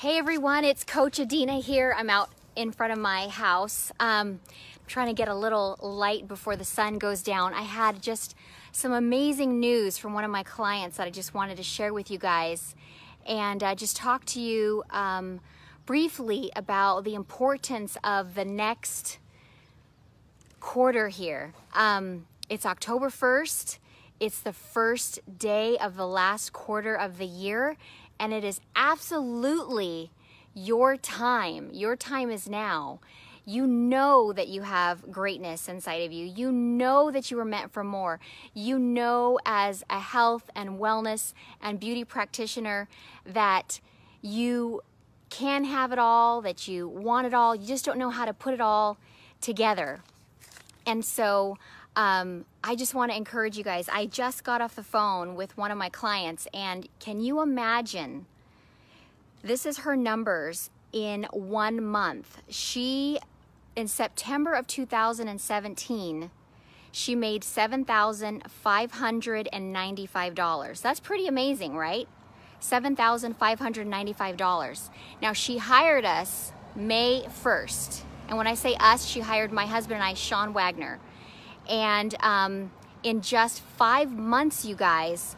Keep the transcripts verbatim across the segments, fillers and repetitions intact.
Hey everyone, it's Coach Adeena here. I'm out in front of my house. Um, I'm trying to get a little light before the sun goes down. I had just some amazing news from one of my clients that I just wanted to share with you guys and uh, just talk to you um, briefly about the importance of the next quarter here. Um, it's October first. It's the first day of the last quarter of the year. And it is absolutely your time. Your time is now. You know that you have greatness inside of you. You know that you were meant for more. You know, as a health and wellness and beauty practitioner, that you can have it all, that you want it all. You just don't know how to put it all together. And so Um, I just want to encourage you guys. I just got off the phone with one of my clients, and can you imagine? This is her numbers in one month. She, in September of two thousand seventeen, she made seven thousand five hundred ninety-five dollars. That's pretty amazing, right? seven thousand five hundred ninety-five dollars. Now, she hired us May first. And when I say us, she hired my husband and I, Sean Wagner. And um, in just five months, you guys,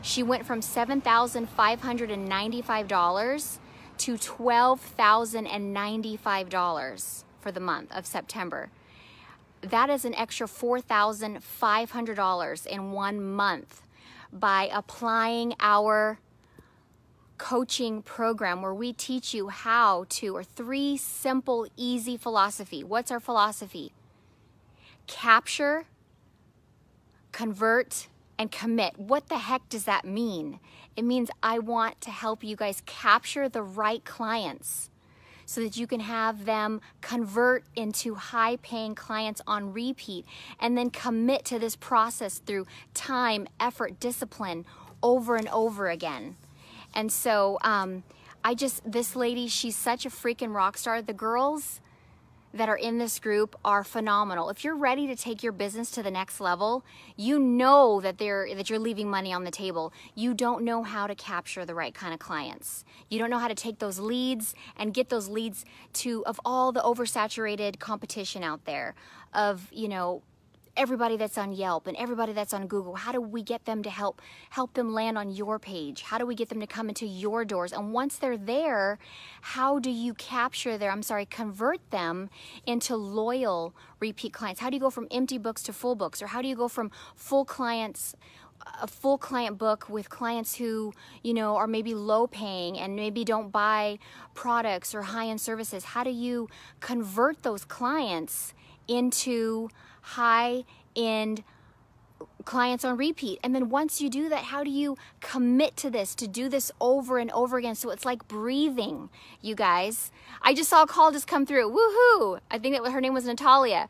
she went from seven thousand five hundred ninety-five dollars to twelve thousand ninety-five dollars for the month of September. That is an extra four thousand five hundred dollars in one month by applying our coaching program, where we teach you how to, or three simple, easy philosophy. What's our philosophy? Capture, convert, and commit. What the heck does that mean? It means I want to help you guys capture the right clients so that you can have them convert into high-paying clients on repeat, and then commit to this process through time, effort, discipline, over and over again. And so um, I just, this lady, she's such a freaking rock star. The girls that are in this group are phenomenal. If you're ready to take your business to the next level, you know that they're that you're leaving money on the table. You don't know how to capture the right kind of clients. You don't know how to take those leads and get those leads to, of all the oversaturated competition out there, of, you know, everybody that's on Yelp and everybody that's on Google. How do we get them to help help them land on your page? How do we get them to come into your doors? And once they're there, how do you capture their, I'm sorry, convert them into loyal repeat clients? How do you go from empty books to full books? Or how do you go from full clients, a full client book with clients who, you know, are maybe low paying and maybe don't buy products or high-end services? How do you convert those clients into high-end clients on repeat? And then once you do that, how do you commit to this, to do this over and over again? So it's like breathing, you guys. I just saw a call just come through. Woohoo! I think that her name was Natalia.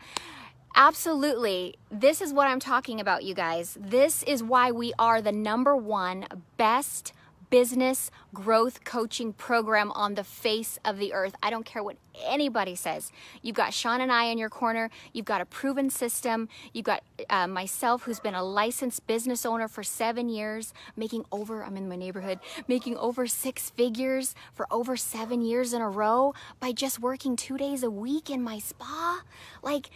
Absolutely. This is what I'm talking about, you guys. This is why we are the number one best business growth coaching program on the face of the earth. I don't care what anybody says. You've got Sean and I in your corner. You've got a proven system. You've got uh, myself, who's been a licensed business owner for seven years, making over, I'm in my neighborhood, making over six figures for over seven years in a row by just working two days a week in my spa. Like,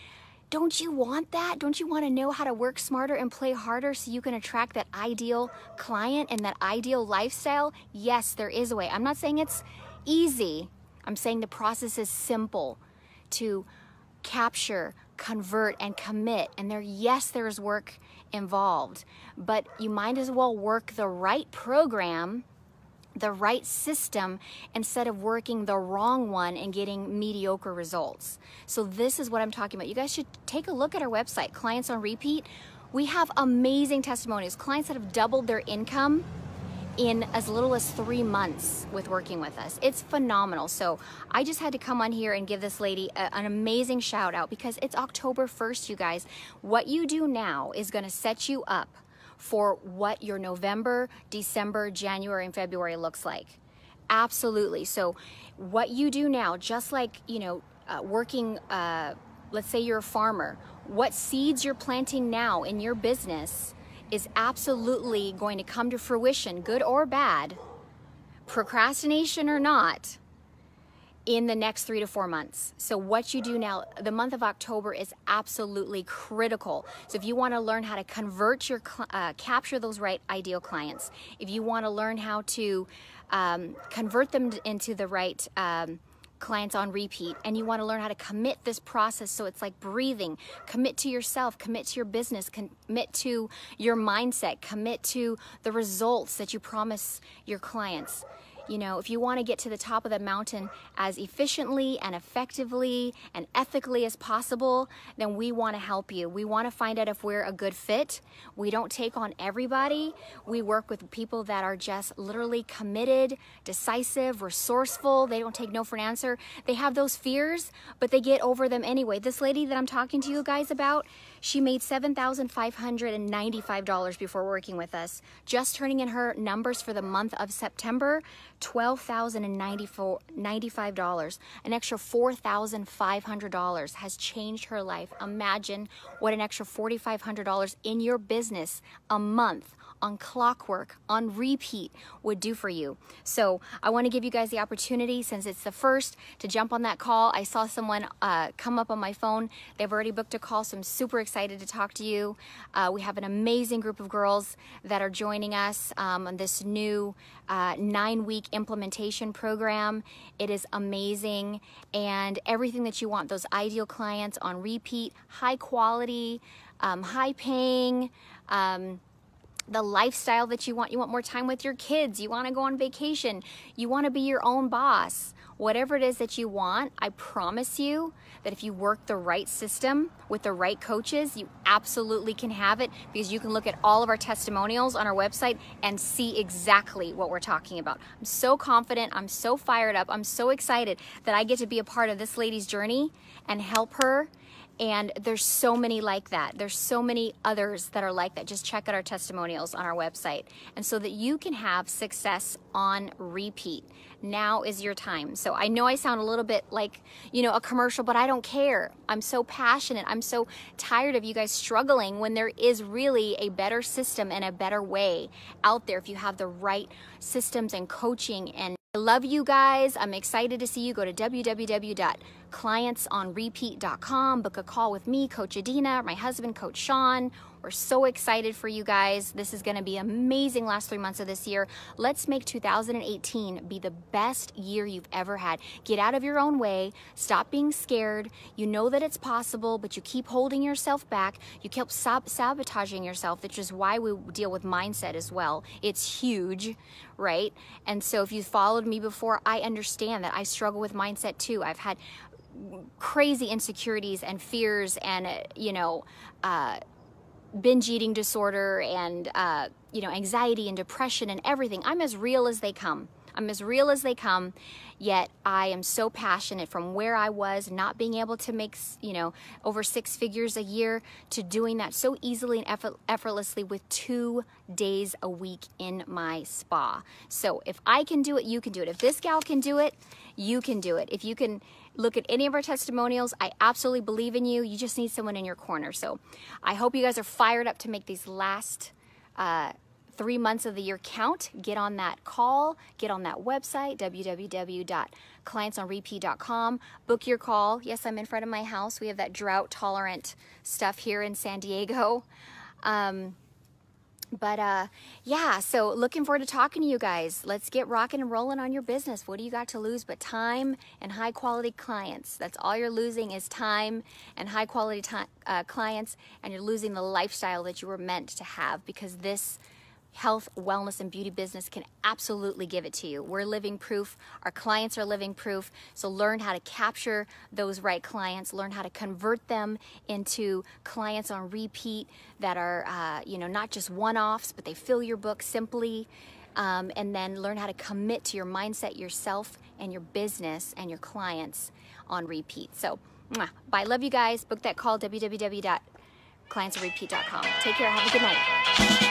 don't you want that? Don't you want to know how to work smarter and play harder so you can attract that ideal client and that ideal lifestyle? Yes, there is a way. I'm not saying it's easy. I'm saying the process is simple to capture, convert, and commit. And there, yes, there is work involved, but you might as well work the right program, the right system, instead of working the wrong one and getting mediocre results. So this is what I'm talking about. You guys should take a look at our website, Clients on Repeat. We have amazing testimonials, clients that have doubled their income in as little as three months with working with us. It's phenomenal. So I just had to come on here and give this lady a, an amazing shout out, because it's October first, you guys. What you do now is going to set you up for what your November, December, January, and February looks like. Absolutely. So what you do now, just like, you know, uh, working, uh, let's say you're a farmer, what seeds you're planting now in your business is absolutely going to come to fruition, good or bad, procrastination or not, in the next three to four months. So what you do now, the month of October is absolutely critical. So if you want to learn how to convert your, uh, capture those right ideal clients, if you want to learn how to um, convert them into the right um, clients on repeat, and you want to learn how to commit this process, so it's like breathing, commit to yourself, commit to your business, commit to your mindset, commit to the results that you promise your clients. You know, if you want to get to the top of the mountain as efficiently and effectively and ethically as possible, then we want to help you. We want to find out if we're a good fit. We don't take on everybody. We work with people that are just literally committed, decisive, resourceful. They don't take no for an answer. They have those fears, but they get over them anyway. This lady that I'm talking to you guys about, she made seven thousand five hundred ninety-five dollars before working with us. Just turning in her numbers for the month of September, twelve thousand ninety-four dollars, an extra four thousand five hundred dollars has changed her life. Imagine what an extra four thousand five hundred dollars in your business a month on clockwork, on repeat would do for you. So I want to give you guys the opportunity, since it's the first, to jump on that call. I saw someone uh, come up on my phone. They've already booked a call, so I'm super excited to talk to you. Uh, we have an amazing group of girls that are joining us um, on this new uh, nine-week implementation program. It is amazing, and everything that you want, those ideal clients on repeat, high quality, um, high paying, um, the lifestyle that you want. You want more time with your kids. You want to go on vacation. You want to be your own boss. Whatever it is that you want, I promise you that if you work the right system with the right coaches, you absolutely can have it, because you can look at all of our testimonials on our website and see exactly what we're talking about. I'm so confident. I'm so fired up. I'm so excited that I get to be a part of this lady's journey and help her. And there's so many like that. There's so many others that are like that. Just check out our testimonials on our website. And so that you can have success on repeat. Now is your time. So I know I sound a little bit like, you know, a commercial, but I don't care. I'm so passionate. I'm so tired of you guys struggling when there is really a better system and a better way out there if you have the right systems and coaching. And I love you guys. I'm excited to see you. Go to w w w dot clients on repeat dot com. Book a call with me, Coach Adeena, or my husband, Coach Sean. We're so excited for you guys. This is going to be amazing last three months of this year. Let's make two thousand eighteen be the best year you've ever had. Get out of your own way. Stop being scared. You know that it's possible, but you keep holding yourself back. You keep sabotaging yourself, which is why we deal with mindset as well. It's huge, right? And so if you followed me before, I understand that I struggle with mindset too. I've had crazy insecurities and fears and, you know, uh, binge eating disorder and, uh, you know, anxiety and depression and everything. I'm as real as they come. I'm as real as they come, yet I am so passionate, from where I was, not being able to make, you know, over six figures a year, to doing that so easily and effort, effortlessly with two days a week in my spa. So if I can do it, you can do it. If this gal can do it, you can do it. If you can look at any of our testimonials, I absolutely believe in you. You just need someone in your corner. So I hope you guys are fired up to make these last uh, three months of the year count. Get on that call. Get on that website, w w w dot clients on repeat dot com. Book your call. Yes, I'm in front of my house. We have that drought tolerant stuff here in San Diego. Um, but uh, yeah, so looking forward to talking to you guys. Let's get rocking and rolling on your business. What do you got to lose but time and high quality clients? That's all you're losing, is time and high quality time, uh, clients, and you're losing the lifestyle that you were meant to have, because this health, wellness, and beauty business can absolutely give it to you. We're living proof. Our clients are living proof. So learn how to capture those right clients. Learn how to convert them into clients on repeat that are, uh, you know, not just one-offs, but they fill your book simply. Um, and then learn how to commit to your mindset, yourself, and your business, and your clients on repeat. So, mwah. Bye. Love you guys. Book that call, w w w dot clients on repeat dot com. Take care. Have a good night.